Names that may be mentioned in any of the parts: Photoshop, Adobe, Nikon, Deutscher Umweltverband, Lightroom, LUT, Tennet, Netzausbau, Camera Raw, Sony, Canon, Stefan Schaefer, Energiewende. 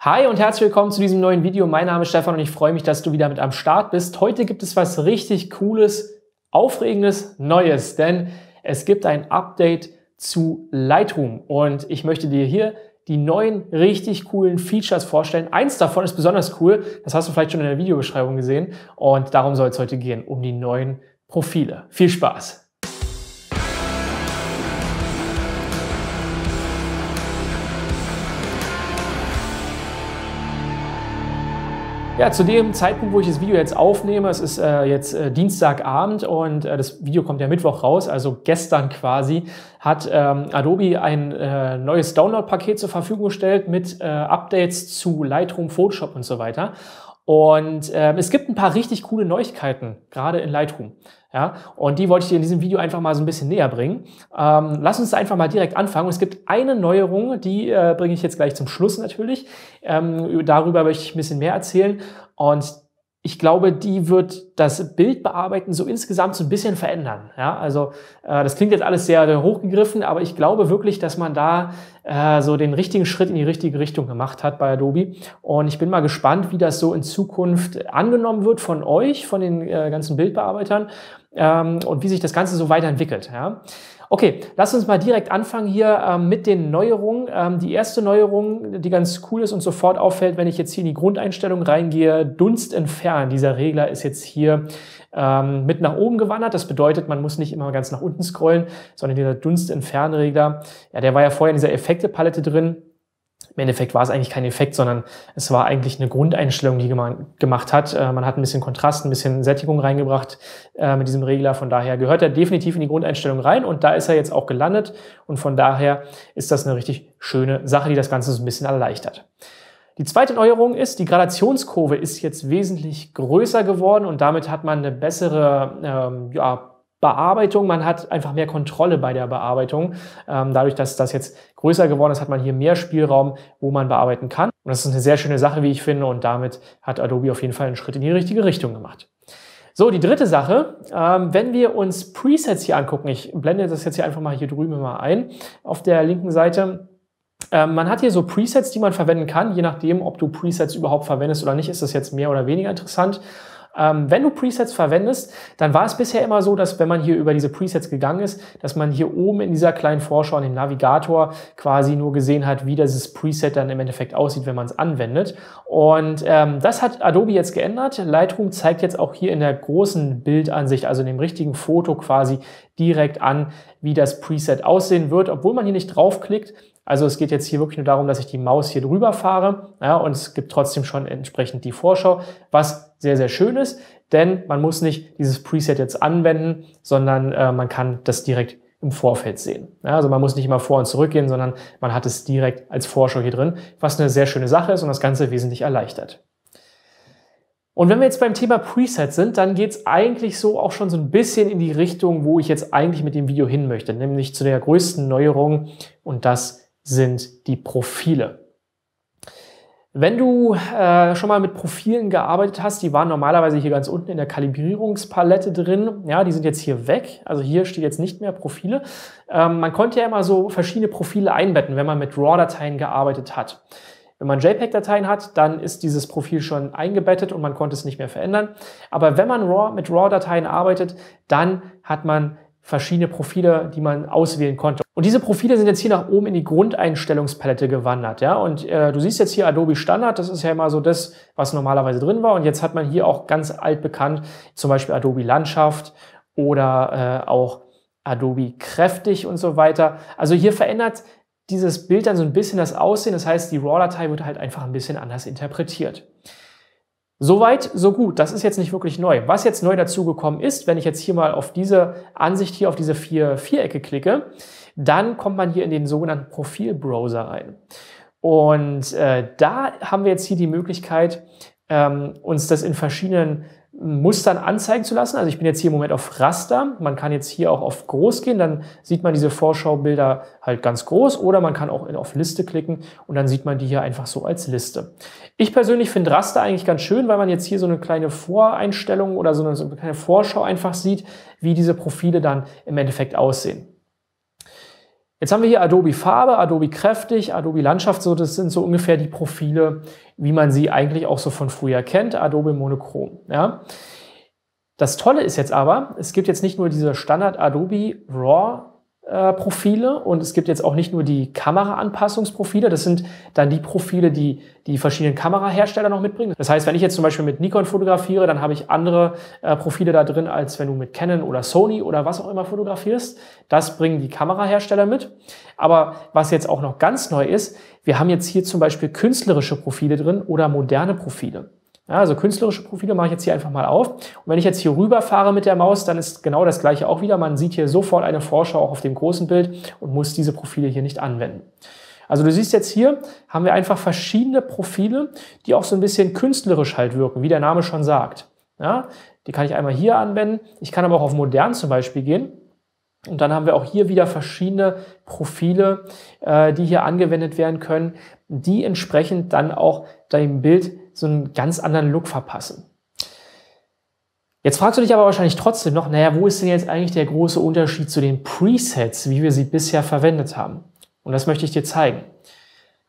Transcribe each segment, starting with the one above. Hi und herzlich willkommen zu diesem neuen Video. Mein Name ist Stefan und ich freue mich, dass du wieder mit am Start bist. Heute gibt es was richtig Cooles, Aufregendes, Neues, denn es gibt ein Update zu Lightroom und ich möchte dir hier die neuen richtig coolen Features vorstellen. Eins davon ist besonders cool, das hast du vielleicht schon in der Videobeschreibung gesehen und darum soll es heute gehen, um die neuen Profile. Viel Spaß! Ja, zu dem Zeitpunkt, wo ich das Video jetzt aufnehme, es ist jetzt Dienstagabend und das Video kommt ja Mittwoch raus, also gestern quasi, hat Adobe ein neues Download-Paket zur Verfügung gestellt mit Updates zu Lightroom, Photoshop und so weiter. Und es gibt ein paar richtig coole Neuigkeiten, gerade in Lightroom. Ja? Und die wollte ich dir in diesem Video einfach mal so ein bisschen näher bringen. Lass uns einfach mal direkt anfangen. Es gibt eine Neuerung, die bringe ich jetzt gleich zum Schluss natürlich. Darüber möchte ich ein bisschen mehr erzählen. Und ich glaube, die wird das Bildbearbeiten so insgesamt so ein bisschen verändern. Ja? Also das klingt jetzt alles sehr hochgegriffen, aber ich glaube wirklich, dass man da so den richtigen Schritt in die richtige Richtung gemacht hat bei Adobe. Und ich bin mal gespannt, wie das so in Zukunft angenommen wird von euch, von den ganzen Bildbearbeitern und wie sich das Ganze so weiterentwickelt. Ja? Okay, lass uns mal direkt anfangen hier mit den Neuerungen. Die erste Neuerung, die ganz cool ist und sofort auffällt, wenn ich jetzt hier in die Grundeinstellung reingehe, Dunst entfernen. Dieser Regler ist jetzt hier mit nach oben gewandert. Das bedeutet, man muss nicht immer ganz nach unten scrollen, sondern dieser Dunst entfernen Regler, ja, der war ja vorher in dieser Effekte-Palette drin. Im Endeffekt war es eigentlich kein Effekt, sondern es war eigentlich eine Grundeinstellung, die man gemacht hat. Man hat ein bisschen Kontrast, ein bisschen Sättigung reingebracht mit diesem Regler. Von daher gehört er definitiv in die Grundeinstellung rein und da ist er jetzt auch gelandet. Und von daher ist das eine richtig schöne Sache, die das Ganze so ein bisschen erleichtert. Die zweite Neuerung ist, die Gradationskurve ist jetzt wesentlich größer geworden und damit hat man eine bessere Bearbeitung, man hat einfach mehr Kontrolle bei der Bearbeitung. Dadurch, dass das jetzt größer geworden ist, hat man hier mehr Spielraum, wo man bearbeiten kann. Und das ist eine sehr schöne Sache, wie ich finde. Und damit hat Adobe auf jeden Fall einen Schritt in die richtige Richtung gemacht. So, die dritte Sache, wenn wir uns Presets hier angucken, ich blende das jetzt hier einfach mal hier drüben mal ein, auf der linken Seite. Man hat hier so Presets, die man verwenden kann. Je nachdem, ob du Presets überhaupt verwendest oder nicht, ist das jetzt mehr oder weniger interessant. Wenn du Presets verwendest, dann war es bisher immer so, dass wenn man hier über diese Presets gegangen ist, dass man hier oben in dieser kleinen Vorschau in dem Navigator quasi nur gesehen hat, wie dieses Preset dann im Endeffekt aussieht, wenn man es anwendet. Und das hat Adobe jetzt geändert. Lightroom zeigt jetzt auch hier in der großen Bildansicht, also in dem richtigen Foto quasi direkt an, wie das Preset aussehen wird, obwohl man hier nicht draufklickt. Also es geht jetzt hier wirklich nur darum, dass ich die Maus hier drüber fahre, ja, und es gibt trotzdem schon entsprechend die Vorschau, was sehr, sehr schön ist, denn man muss nicht dieses Preset jetzt anwenden, sondern man kann das direkt im Vorfeld sehen. Ja, also man muss nicht immer vor und zurück gehen, sondern man hat es direkt als Vorschau hier drin, was eine sehr schöne Sache ist und das Ganze wesentlich erleichtert. Und wenn wir jetzt beim Thema Preset sind, dann geht es eigentlich so auch schon so ein bisschen in die Richtung, wo ich jetzt eigentlich mit dem Video hin möchte, nämlich zu der größten Neuerung und das sind die Profile. Wenn du schon mal mit Profilen gearbeitet hast, die waren normalerweise hier ganz unten in der Kalibrierungspalette drin, ja, die sind jetzt hier weg, also hier steht jetzt nicht mehr Profile. Man konnte ja immer so verschiedene Profile einbetten, wenn man mit RAW-Dateien gearbeitet hat. Wenn man JPEG-Dateien hat, dann ist dieses Profil schon eingebettet und man konnte es nicht mehr verändern. Aber wenn man mit RAW-Dateien arbeitet, dann hat man verschiedene Profile, die man auswählen konnte. Und diese Profile sind jetzt hier nach oben in die Grundeinstellungspalette gewandert. Ja? Und du siehst jetzt hier Adobe Standard, das ist ja immer so das, was normalerweise drin war. Und jetzt hat man hier auch ganz altbekannt, zum Beispiel Adobe Landschaft oder auch Adobe Kräftig und so weiter. Also hier verändert dieses Bild dann so ein bisschen das Aussehen. Das heißt, die RAW-Datei wird halt einfach ein bisschen anders interpretiert. Soweit, so gut. Das ist jetzt nicht wirklich neu. Was jetzt neu dazugekommen ist, wenn ich jetzt hier mal auf diese Ansicht hier, auf diese Vierecke klicke, dann kommt man hier in den sogenannten Profilbrowser rein. Und da haben wir jetzt hier die Möglichkeit, uns das in verschiedenen Mustern anzeigen zu lassen. Also ich bin jetzt hier im Moment auf Raster. Man kann jetzt hier auch auf groß gehen, dann sieht man diese Vorschaubilder halt ganz groß oder man kann auch auf Liste klicken und dann sieht man die hier einfach so als Liste. Ich persönlich finde Raster eigentlich ganz schön, weil man jetzt hier so eine kleine Voreinstellung oder so eine kleine Vorschau einfach sieht, wie diese Profile dann im Endeffekt aussehen. Jetzt haben wir hier Adobe Farbe, Adobe Kräftig, Adobe Landschaft, so das sind so ungefähr die Profile, wie man sie eigentlich auch so von früher kennt, Adobe Monochrom. Ja. Das Tolle ist jetzt aber, es gibt jetzt nicht nur diese Standard Adobe Raw Profile und es gibt jetzt auch nicht nur die Kameraanpassungsprofile, das sind dann die Profile, die die verschiedenen Kamerahersteller noch mitbringen. Das heißt, wenn ich jetzt zum Beispiel mit Nikon fotografiere, dann habe ich andere Profile da drin, als wenn du mit Canon oder Sony oder was auch immer fotografierst. Das bringen die Kamerahersteller mit. Aber was jetzt auch noch ganz neu ist, wir haben jetzt hier zum Beispiel künstlerische Profile drin oder moderne Profile. Ja, also künstlerische Profile mache ich jetzt hier einfach mal auf. Und wenn ich jetzt hier rüber fahre mit der Maus, dann ist genau das Gleiche auch wieder. Man sieht hier sofort eine Vorschau auch auf dem großen Bild und muss diese Profile hier nicht anwenden. Also du siehst jetzt hier, haben wir einfach verschiedene Profile, die auch so ein bisschen künstlerisch halt wirken, wie der Name schon sagt. Ja, die kann ich einmal hier anwenden. Ich kann aber auch auf modern zum Beispiel gehen. Und dann haben wir auch hier wieder verschiedene Profile, die hier angewendet werden können, die entsprechend dann auch deinem Bild so einen ganz anderen Look verpassen. Jetzt fragst du dich aber wahrscheinlich trotzdem noch, naja, wo ist denn jetzt eigentlich der große Unterschied zu den Presets, wie wir sie bisher verwendet haben? Und das möchte ich dir zeigen.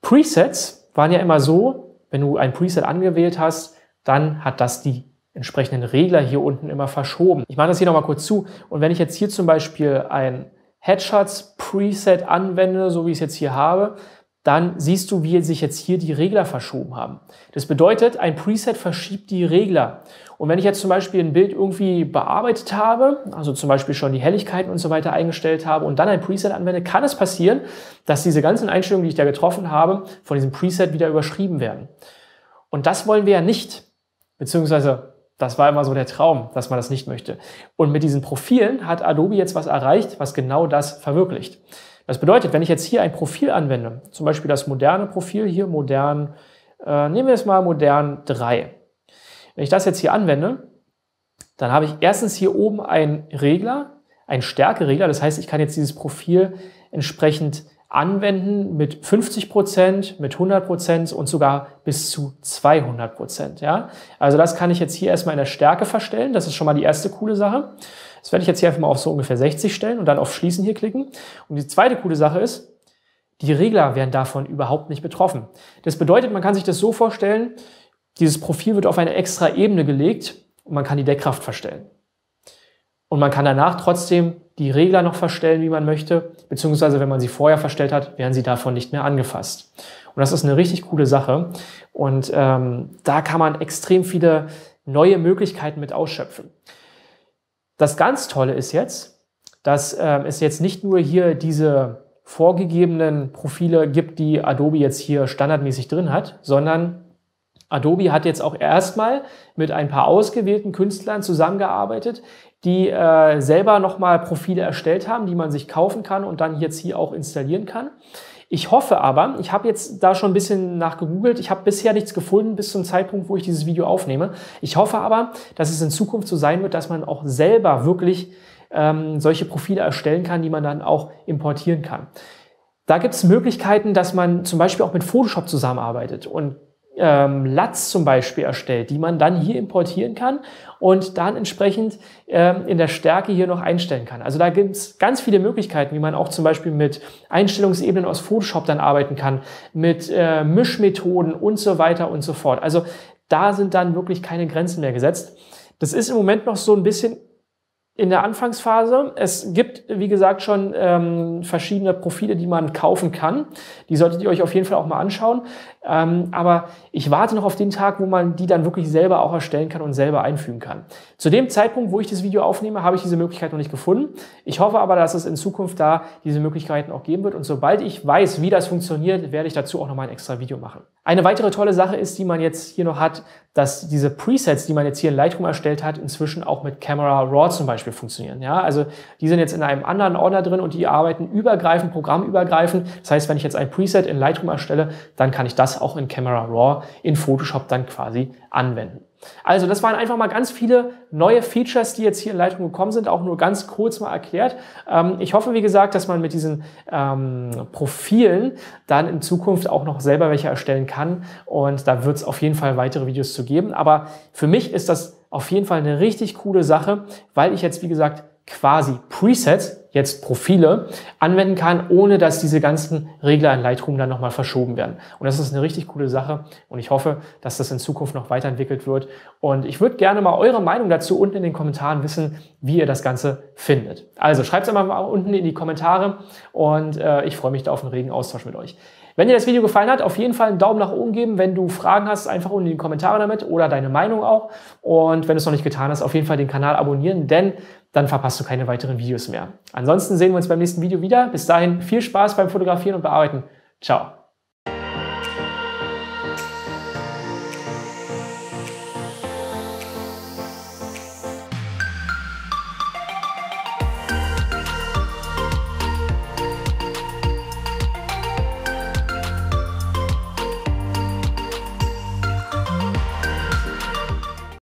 Presets waren ja immer so, wenn du ein Preset angewählt hast, dann hat das die entsprechenden Regler hier unten immer verschoben. Ich mache das hier nochmal kurz zu. Und wenn ich jetzt hier zum Beispiel ein Headshots-Preset anwende, so wie ich es jetzt hier habe, dann siehst du, wie sich jetzt hier die Regler verschoben haben. Das bedeutet, ein Preset verschiebt die Regler. Und wenn ich jetzt zum Beispiel ein Bild irgendwie bearbeitet habe, also zum Beispiel schon die Helligkeiten und so weiter eingestellt habe und dann ein Preset anwende, kann es passieren, dass diese ganzen Einstellungen, die ich da getroffen habe, von diesem Preset wieder überschrieben werden. Und das wollen wir ja nicht. Beziehungsweise, das war immer so der Traum, dass man das nicht möchte. Und mit diesen Profilen hat Adobe jetzt was erreicht, was genau das verwirklicht. Das bedeutet, wenn ich jetzt hier ein Profil anwende, zum Beispiel das moderne Profil hier, modern, nehmen wir jetzt mal modern 3. Wenn ich das jetzt hier anwende, dann habe ich erstens hier oben einen Regler, einen Stärkeregler. Das heißt, ich kann jetzt dieses Profil entsprechend anwenden mit 50%, mit 100% und sogar bis zu 200%. Ja? Also das kann ich jetzt hier erstmal in der Stärke verstellen. Das ist schon mal die erste coole Sache. Das werde ich jetzt hier einfach mal auf so ungefähr 60 stellen und dann auf Schließen hier klicken. Und die zweite coole Sache ist, die Regler werden davon überhaupt nicht betroffen. Das bedeutet, man kann sich das so vorstellen, dieses Profil wird auf eine extra Ebene gelegt und man kann die Deckkraft verstellen. Und man kann danach trotzdem die Regler noch verstellen, wie man möchte, beziehungsweise wenn man sie vorher verstellt hat, werden sie davon nicht mehr angefasst. Und das ist eine richtig coole Sache. Und da kann man extrem viele neue Möglichkeiten mit ausschöpfen. Das ganz Tolle ist jetzt, dass es jetzt nicht nur hier diese vorgegebenen Profile gibt, die Adobe jetzt hier standardmäßig drin hat, sondern Adobe hat jetzt auch erstmal mit ein paar ausgewählten Künstlern zusammengearbeitet, die selber nochmal Profile erstellt haben, die man sich kaufen kann und dann jetzt hier auch installieren kann. Ich hoffe aber, ich habe jetzt da schon ein bisschen nachgegoogelt, ich habe bisher nichts gefunden bis zum Zeitpunkt, wo ich dieses Video aufnehme. Ich hoffe aber, dass es in Zukunft so sein wird, dass man auch selber wirklich solche Profile erstellen kann, die man dann auch importieren kann. Da gibt es Möglichkeiten, dass man zum Beispiel auch mit Photoshop zusammenarbeitet und LUTs zum Beispiel erstellt, die man dann hier importieren kann und dann entsprechend in der Stärke hier noch einstellen kann. Also da gibt es ganz viele Möglichkeiten, wie man auch zum Beispiel mit Einstellungsebenen aus Photoshop dann arbeiten kann, mit Mischmethoden und so weiter und so fort. Also da sind dann wirklich keine Grenzen mehr gesetzt. Das ist im Moment noch so ein bisschen in der Anfangsphase. Es gibt, wie gesagt, schon verschiedene Profile, die man kaufen kann. Die solltet ihr euch auf jeden Fall auch mal anschauen. Aber ich warte noch auf den Tag, wo man die dann wirklich selber auch erstellen kann und selber einfügen kann. Zu dem Zeitpunkt, wo ich das Video aufnehme, habe ich diese Möglichkeit noch nicht gefunden. Ich hoffe aber, dass es in Zukunft da diese Möglichkeiten auch geben wird. Und sobald ich weiß, wie das funktioniert, werde ich dazu auch nochmal ein extra Video machen. Eine weitere tolle Sache ist, die man jetzt hier noch hat, dass diese Presets, die man jetzt hier in Lightroom erstellt hat, inzwischen auch mit Camera Raw zum Beispiel funktionieren. Ja, also die sind jetzt in einem anderen Ordner drin und die arbeiten übergreifend, programmübergreifend. Das heißt, wenn ich jetzt ein Preset in Lightroom erstelle, dann kann ich das auch in Camera Raw in Photoshop dann quasi anwenden. Also das waren einfach mal ganz viele neue Features, die jetzt hier in Lightroom gekommen sind, auch nur ganz kurz mal erklärt. Ich hoffe, wie gesagt, dass man mit diesen Profilen dann in Zukunft auch noch selber welche erstellen kann und da wird es auf jeden Fall weitere Videos zu geben. Aber für mich ist das auf jeden Fall eine richtig coole Sache, weil ich jetzt, wie gesagt, quasi Presets jetzt Profile anwenden kann, ohne dass diese ganzen Regler in Lightroom dann nochmal verschoben werden. Und das ist eine richtig coole Sache und ich hoffe, dass das in Zukunft noch weiterentwickelt wird. Und ich würde gerne mal eure Meinung dazu unten in den Kommentaren wissen, wie ihr das Ganze findet. Also schreibt es einfach mal unten in die Kommentare und ich freue mich da auf einen regen Austausch mit euch. Wenn dir das Video gefallen hat, auf jeden Fall einen Daumen nach oben geben. Wenn du Fragen hast, einfach unten in die Kommentare damit oder deine Meinung auch. Und wenn du es noch nicht getan hast, auf jeden Fall den Kanal abonnieren, denn dann verpasst du keine weiteren Videos mehr. Ansonsten sehen wir uns beim nächsten Video wieder. Bis dahin viel Spaß beim Fotografieren und Bearbeiten. Ciao.